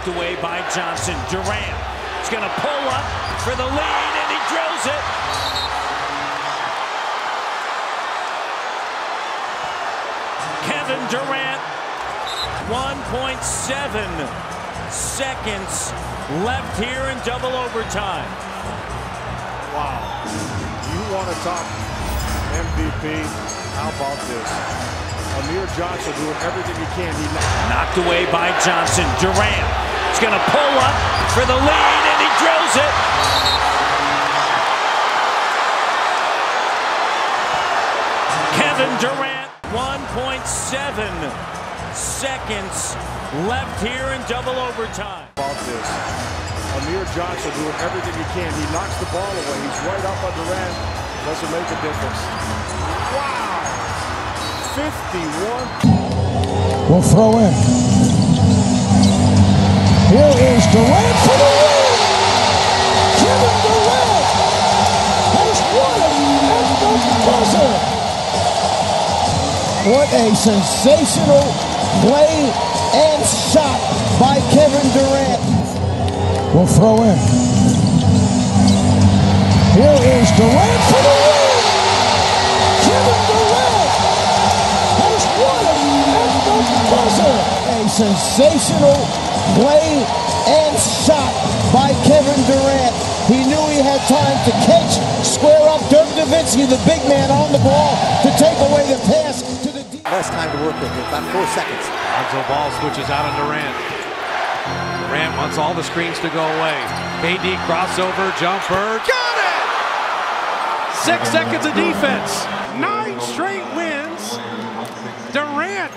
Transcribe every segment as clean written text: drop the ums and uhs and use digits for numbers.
knocked away by Johnson. Durant is going to pull up for the lead, and he drills it. Kevin Durant, 1.7 seconds left here in double overtime. Wow. You want to talk MVP? How about this? Amir Johnson doing everything he can. He knocked away by Johnson. Durant is going to pull up for the lead, and he drills it. Kevin Durant, 1.7 seconds left here in double overtime. About this. Amir Johnson doing everything he can. He knocks the ball away. He's right up on Durant. Doesn't make a difference. Wow. 51. We'll throw in. Here is Durant for the win! Kevin Durant has won it and goes closer. What a sensational play and shot by Kevin Durant. We'll throw in. Here is Durant for the win! Kevin Durant! A sensational play and shot by Kevin Durant. He knew he had time to catch, square up Dirk Nowitzki, the big man on the ball, to take away the pass to the deep. Less time to work with it, about 4 seconds. Lonzo Ball switches out on Durant. Durant wants all the screens to go away. AD crossover, jumper, got it! 6 seconds of defense. 9 straight wins. Durant,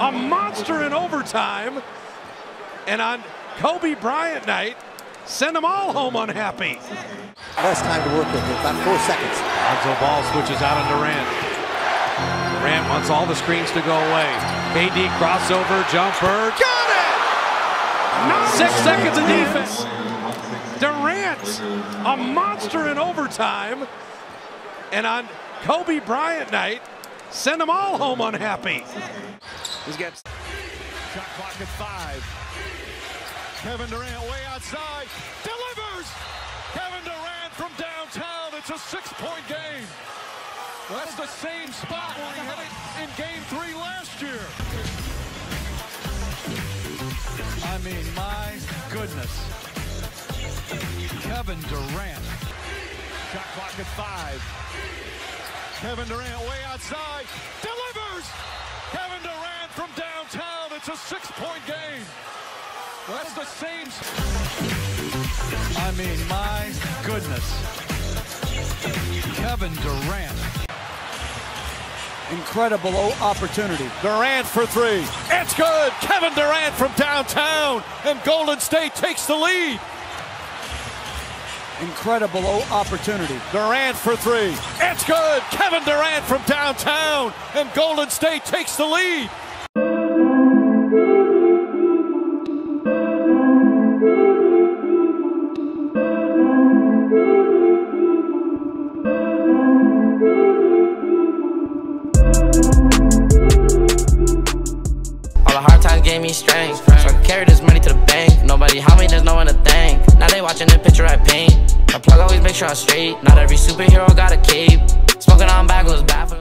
a monster in overtime, and on Kobe Bryant night, send them all home unhappy. Less time to work with it, about 4 seconds. Lonzo Ball switches out on Durant. Durant wants all the screens to go away. AD crossover, jumper, got it! 6 seconds of defense. Durant, a monster in overtime, and on Kobe Bryant night, send them all home unhappy. He's got shot clock at 5. Kevin Durant way outside. Delivers! Kevin Durant from downtown. It's a 6-point game. That's the same spot where he had it in Game 3 last year. I mean, my goodness. Kevin Durant. Shot clock at 5. Kevin Durant way outside, delivers! Kevin Durant from downtown, it's a 6-point game. That's the same. I mean, my goodness. Kevin Durant. Incredible opportunity. Durant for 3, it's good! Kevin Durant from downtown, and Golden State takes the lead. Incredible opportunity. Durant for 3. It's good. Kevin Durant from downtown, and Golden State takes the lead. All the hard times gave me strength, so I carried this money to the bank. Nobody help me, there's no one to thank. Now they watching the picture I paint. My plug always make sure I'm straight. Not every superhero got a cape. Smoking on back was bad for